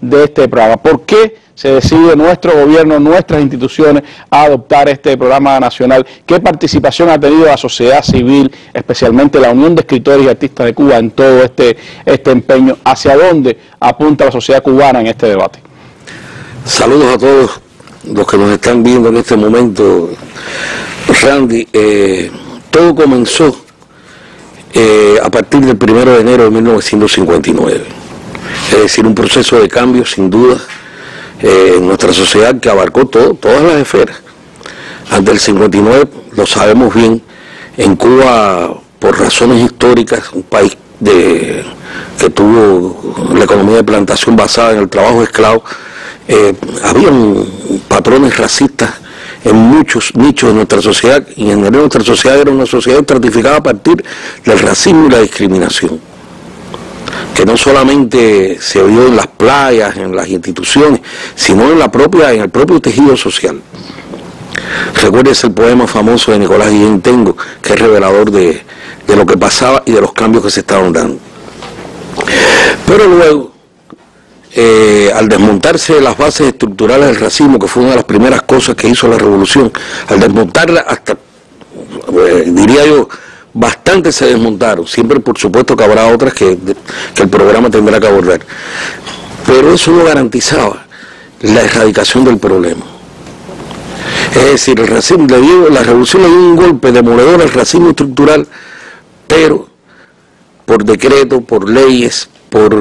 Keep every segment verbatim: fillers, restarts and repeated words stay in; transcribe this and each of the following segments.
de este programa. ¿Por qué se decide nuestro gobierno, nuestras instituciones, a adoptar este programa nacional? ¿Qué participación ha tenido la sociedad civil, especialmente la Unión de Escritores y Artistas de Cuba, en todo este, este empeño? ¿Hacia dónde apunta la sociedad cubana en este debate? Saludos a todos los que nos están viendo en este momento. Randy, eh, todo comenzó eh, a partir del primero de enero de mil novecientos cincuenta y nueve. Es decir, un proceso de cambio, sin duda, Eh, en nuestra sociedad, que abarcó todo, todas las esferas. Ante el cincuenta y nueve, lo sabemos bien, en Cuba, por razones históricas, un país de, que tuvo la economía de plantación basada en el trabajo esclavo, eh, habían patrones racistas en muchos nichos de nuestra sociedad, y en general nuestra sociedad era una sociedad estratificada a partir del racismo y la discriminación, que no solamente se vio en las playas, en las instituciones, sino en la propia, en el propio tejido social. Recuérdese el poema famoso de Nicolás Guillén, Tengo, que es revelador de, de lo que pasaba y de los cambios que se estaban dando. Pero luego, eh, al desmontarse las bases estructurales del racismo, que fue una de las primeras cosas que hizo la revolución, al desmontarla hasta, eh, diría yo, bastante se desmontaron, siempre por supuesto que habrá otras que, que el programa tendrá que abordar, pero eso no garantizaba la erradicación del problema. Es decir, el racismo le dio, la revolución le dio un golpe demoledor al racismo estructural, pero por decreto, por leyes, por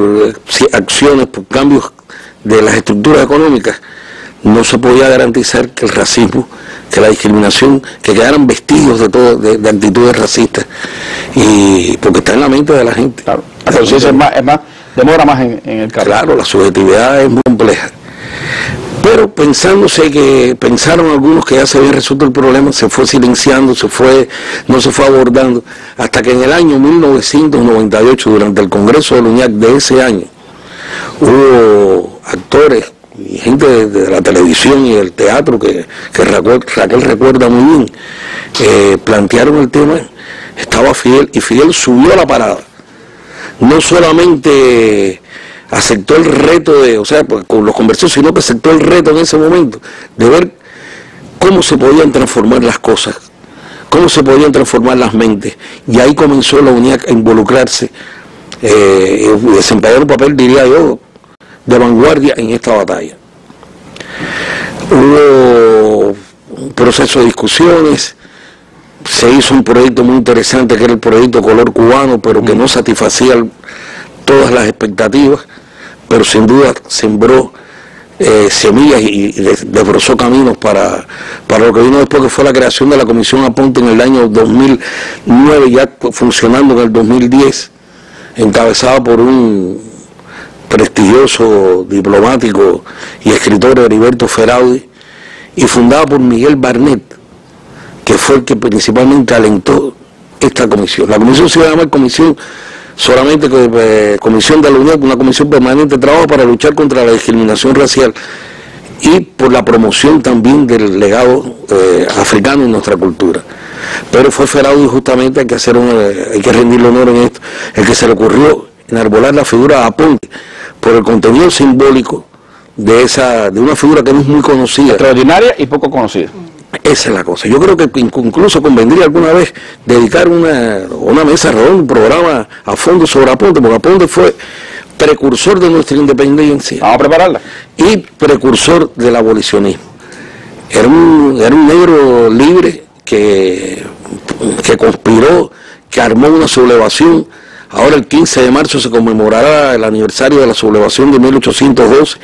acciones, por cambios de las estructuras económicas, no se podía garantizar que el racismo, que la discriminación, que quedaran vestigios de todo, de, de actitudes racistas, y porque está en la mente de la gente. Claro, la conciencia es más, es más, demora más en, en el cargo. Claro, la subjetividad es muy compleja. Pero pensándose que, pensaron algunos que ya se había resuelto el problema, se fue silenciando, se fue, no se fue abordando, hasta que en el año mil novecientos noventa y ocho, durante el Congreso del UNEAC de ese año, hubo actores y gente de, de la televisión y del teatro que, que Raquel, Raquel recuerda muy bien, eh, plantearon el tema. Estaba Fidel, y Fidel subió a la parada. No solamente aceptó el reto de, o sea, pues, con los conversó, sino que aceptó el reto en ese momento de ver cómo se podían transformar las cosas, cómo se podían transformar las mentes, y ahí comenzó la UNEAC a involucrarse, eh, y desempeñar un papel, diría yo, de vanguardia en esta batalla. Hubo un proceso de discusiones, se hizo un proyecto muy interesante que era el proyecto Color Cubano, pero que no satisfacía todas las expectativas, pero sin duda sembró eh, semillas y desbrozó caminos para, para lo que vino después, que fue la creación de la Comisión Aponte en el año dos mil nueve, ya funcionando en el dos mil diez, encabezada por un prestigioso diplomático y escritor, Heriberto Feraudi, y fundada por Miguel Barnett, que fue el que principalmente alentó esta comisión. La comisión se llama Comisión solamente eh, Comisión de la UNEAC, una comisión permanente de trabajo para luchar contra la discriminación racial y por la promoción también del legado eh, africano en nuestra cultura. Pero fue Feraudi, justamente, hay que hacer una, hay que rendirle honor en esto, el que se le ocurrió enarbolar la figura de Aponte por el contenido simbólico de esa, de una figura que no es muy conocida. Extraordinaria y poco conocida. Esa es la cosa. Yo creo que incluso convendría alguna vez dedicar una, una mesa redonda, un programa a fondo sobre Aponte, porque Aponte fue precursor de nuestra independencia. Vamos a prepararla. Y precursor del abolicionismo. Era un, era un negro libre que, que conspiró, que armó una sublevación. Ahora el quince de marzo se conmemorará el aniversario de la sublevación de mil ochocientos doce,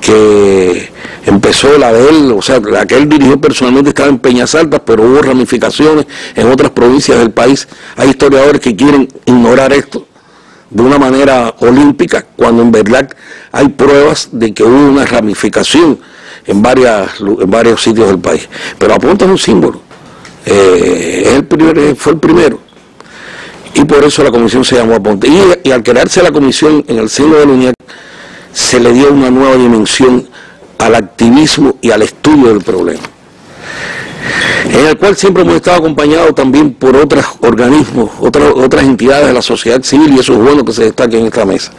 que empezó la de él, o sea, la que él dirigió personalmente estaba en Peñasaltas, pero hubo ramificaciones en otras provincias del país. Hay historiadores que quieren ignorar esto de una manera olímpica, cuando en verdad hay pruebas de que hubo una ramificación en, varias, en varios sitios del país. Pero Aponte es un símbolo, eh, es el primer, fue el primero. Y por eso la comisión se llamó Aponte. Y, y al crearse la comisión en el seno de la UNEAC, se le dio una nueva dimensión al activismo y al estudio del problema. en el cual siempre hemos estado acompañados también por otros organismos, otras, otras entidades de la sociedad civil, y eso es bueno que se destaque en esta mesa.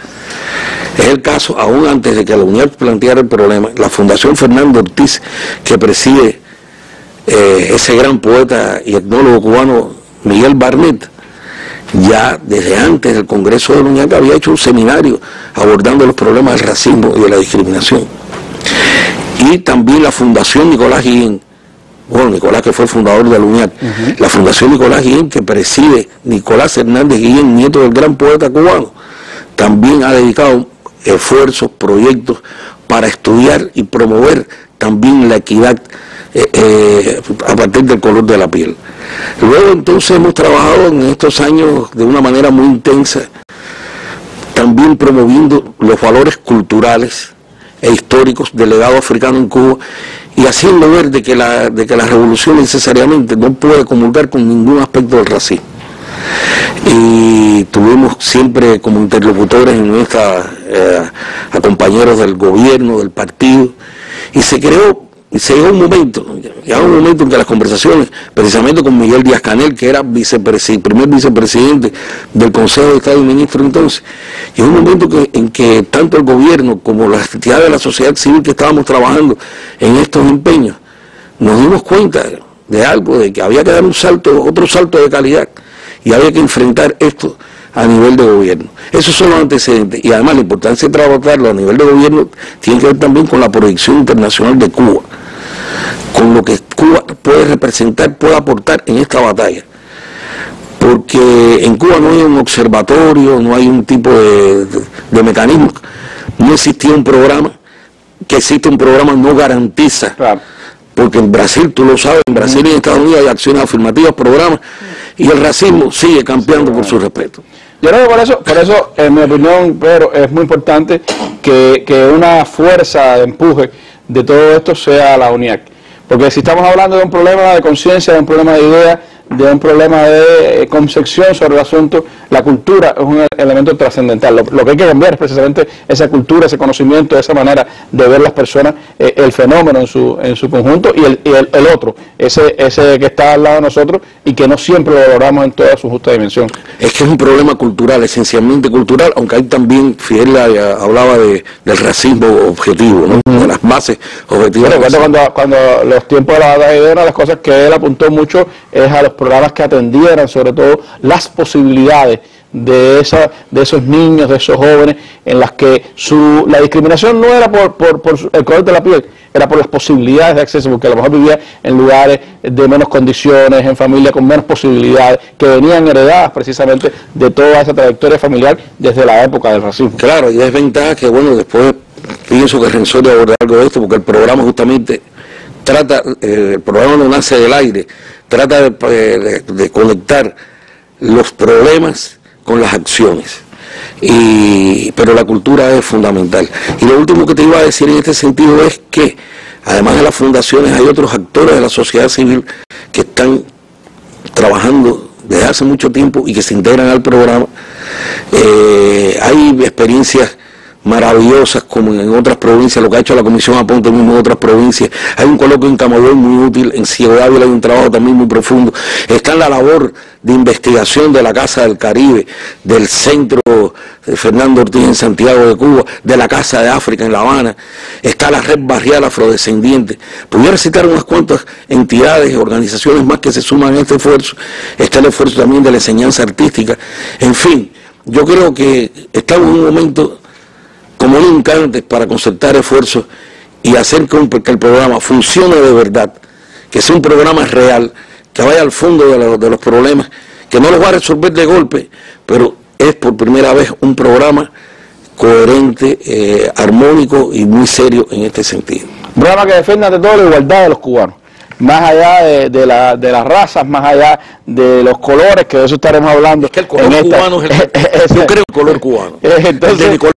Es el caso, aún antes de que la UNEAC planteara el problema, la Fundación Fernando Ortiz, que preside eh, ese gran poeta y etnólogo cubano Miguel Barnett, ya desde antes del Congreso de la UNEAC había hecho un seminario abordando los problemas del racismo y de la discriminación. Y también la Fundación Nicolás Guillén, bueno, Nicolás que fue fundador de la UNEAC, uh-huh. la Fundación Nicolás Guillén, que preside Nicolás Hernández Guillén, nieto del gran poeta cubano, también ha dedicado esfuerzos, proyectos para estudiar y promover también la equidad eh, eh, a partir del color de la piel. Luego entonces hemos trabajado en estos años de una manera muy intensa, también promoviendo los valores culturales e históricos del legado africano en Cuba, y haciendo ver de que la, de que la revolución necesariamente no puede comulgar con ningún aspecto del racismo. Y tuvimos siempre como interlocutores en nuestra, eh, a compañeros del gobierno, del partido, y se creó, y se llegó un momento, llegó un momento en que las conversaciones, precisamente con Miguel Díaz Canel, que era vicepresidente, primer vicepresidente del Consejo de Estado y Ministro entonces, llegó un momento que, en que tanto el gobierno como las entidades de la sociedad civil que estábamos trabajando en estos empeños, nos dimos cuenta de algo, de que había que dar un salto, otro salto de calidad, y había que enfrentar esto a nivel de gobierno. Esos son los antecedentes, y además la importancia de trabajarlo a nivel de gobierno tiene que ver también con la proyección internacional de Cuba, con lo que Cuba puede representar, puede aportar en esta batalla, porque en Cuba no hay un observatorio, no hay un tipo de, de, de mecanismo, no existía un programa, que existe un programa no garantiza, claro. Porque en Brasil, tú lo sabes, en Brasil y en Estados Unidos hay acciones afirmativas, programas, y el racismo sigue campeando por su respeto. Yo creo que por eso, por eso en mi opinión, Pedro, es muy importante que, que una fuerza de empuje de todo esto sea la UNEAC. Porque si estamos hablando de un problema de conciencia, de un problema de idea, de un problema de concepción sobre el asunto, la cultura es un elemento trascendental. Lo, lo que hay que cambiar es precisamente esa cultura, ese conocimiento, esa manera de ver las personas, eh, el fenómeno en su, en su conjunto, y el, y el, el otro, ese, ese que está al lado de nosotros y que no siempre lo valoramos en toda su justa dimensión. Es que es un problema cultural, esencialmente cultural, aunque hay también, Fidel hablaba de, del racismo objetivo, ¿no? Uh-huh. De las bases objetivas. Pero cuando, cuando los tiempos de la batalla, una de las cosas que él apuntó mucho es a los programas que atendieran sobre todo las posibilidades de, esa, de esos niños, de esos jóvenes, en las que su, la discriminación no era por, por, por el color de la piel, era por las posibilidades de acceso, porque a lo mejor vivía en lugares de menos condiciones, en familias con menos posibilidades, que venían heredadas precisamente de toda esa trayectoria familiar desde la época del racismo. Claro, y es ventaja que, bueno, después pienso que Renzón de abordar algo de esto, porque el programa justamente trata, eh, el programa no nace del aire, trata de, de, de conectar los problemas con las acciones, y, pero la cultura es fundamental. Y lo último que te iba a decir en este sentido es que, además de las fundaciones, hay otros actores de la sociedad civil que están trabajando desde hace mucho tiempo y que se integran al programa. Eh, hay experiencias maravillosas, como en otras provincias, lo que ha hecho la Comisión Aponte mismo en otras provincias. Hay un coloquio en Camagüey muy útil, en Ciudad Ávila hay un trabajo también muy profundo. Está en la labor de investigación de la Casa del Caribe, del Centro Fernando Ortiz en Santiago de Cuba, de la Casa de África en La Habana. Está la Red Barrial Afrodescendiente. Pudiera citar unas cuantas entidades, organizaciones más que se suman a este esfuerzo. Está el esfuerzo también de la enseñanza artística. En fin, yo creo que estamos en un momento como nunca antes para concertar esfuerzos y hacer que el programa funcione de verdad, que sea un programa real, que vaya al fondo de, la, de los problemas, que no los va a resolver de golpe, pero es por primera vez un programa coherente, eh, armónico y muy serio en este sentido. Un programa que defienda ante todo la igualdad de los cubanos, más allá de, de, la, de las razas, más allá de los colores, que de eso estaremos hablando. Es que el color en cubano esta... es el... Yo creo el color cubano. Entonces...